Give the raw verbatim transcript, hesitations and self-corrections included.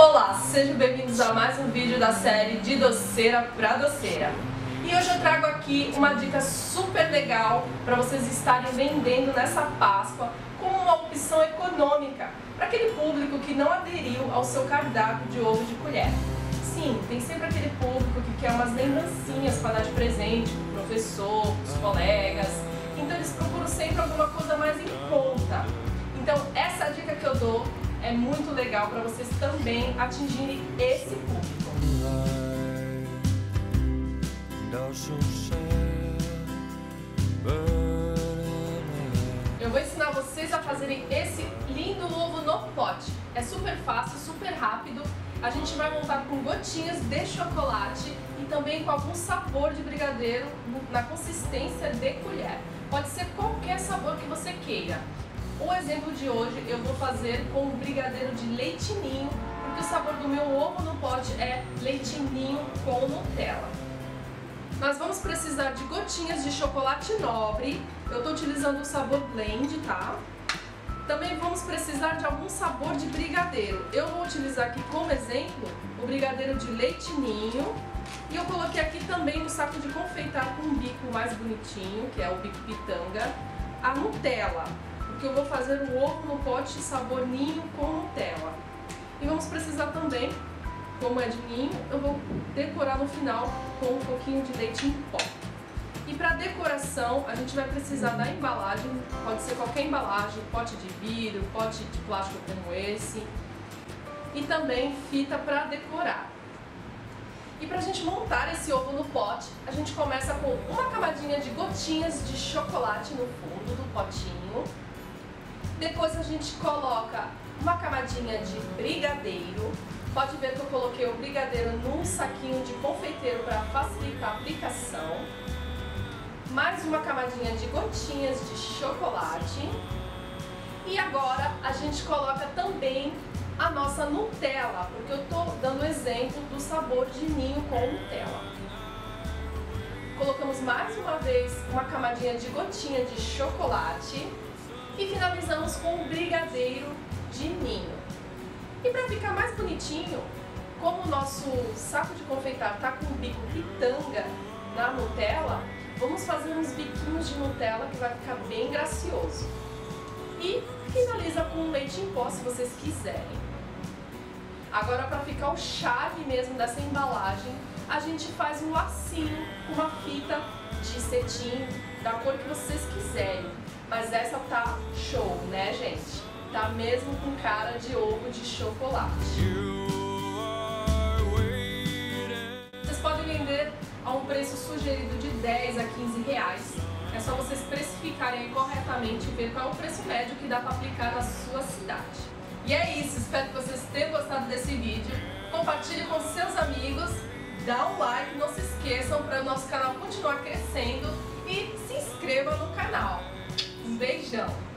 Olá, sejam bem-vindos a mais um vídeo da série de doceira pra doceira. E hoje eu trago aqui uma dica super legal para vocês estarem vendendo nessa Páscoa como uma opção econômica para aquele público que não aderiu ao seu cardápio de ovo de colher. Sim, tem sempre aquele público que quer umas lembrancinhas para dar de presente pro professor, pros colegas, então eles procuram sempre alguma coisa mais em conta. Então essa dica que eu dou é muito legal para vocês também atingirem esse público. Eu vou ensinar vocês a fazerem esse lindo ovo no pote. É super fácil, super rápido. A gente vai montar com gotinhas de chocolate e também com algum sabor de brigadeiro na consistência de colher. Pode ser qualquer sabor que você queira. O exemplo de hoje eu vou fazer com um brigadeiro de leite ninho, porque o sabor do meu ovo no pote é leite ninho com Nutella. Nós vamos precisar de gotinhas de chocolate nobre, eu estou utilizando o sabor blend, tá? Também vamos precisar de algum sabor de brigadeiro. Eu vou utilizar aqui como exemplo o brigadeiro de leite ninho, e eu coloquei aqui também no saco de confeitar com um bico mais bonitinho, que é o bico pitanga, a Nutella. Que eu vou fazer um ovo no pote sabor ninho com Nutella. E vamos precisar também, como é de ninho, eu vou decorar no final com um pouquinho de leite em pó. E para decoração a gente vai precisar da embalagem, pode ser qualquer embalagem, pote de vidro, pote de plástico como esse, e também fita para decorar. E para a gente montar esse ovo no pote, a gente começa com uma camadinha de gotinhas de chocolate no fundo do potinho. Depois a gente coloca uma camadinha de brigadeiro. Pode ver que eu coloquei o brigadeiro num saquinho de confeiteiro para facilitar a aplicação. Mais uma camadinha de gotinhas de chocolate. E agora a gente coloca também a nossa Nutella, porque eu estou dando exemplo do sabor de ninho com Nutella. Colocamos mais uma vez uma camadinha de gotinha de chocolate. E finalizamos com o brigadeiro de ninho. E para ficar mais bonitinho, como o nosso saco de confeitar está com o bico pitanga na Nutella, vamos fazer uns biquinhos de Nutella que vai ficar bem gracioso. E finaliza com leite em pó se vocês quiserem. Agora, para ficar o charme mesmo dessa embalagem, a gente faz um lacinho com uma fita de cetim da cor que vocês quiserem. Mas essa tá show, né, gente? Tá mesmo com cara de ovo de chocolate. Vocês podem vender a um preço sugerido de dez a quinze reais. É só vocês precificarem corretamente e ver qual é o preço médio que dá para aplicar na sua cidade. E é isso, espero que vocês tenham gostado desse vídeo. Compartilhe com seus amigos, dá um like, não se esqueçam para o nosso canal continuar crescendo e se inscreva no canal. Um beijão!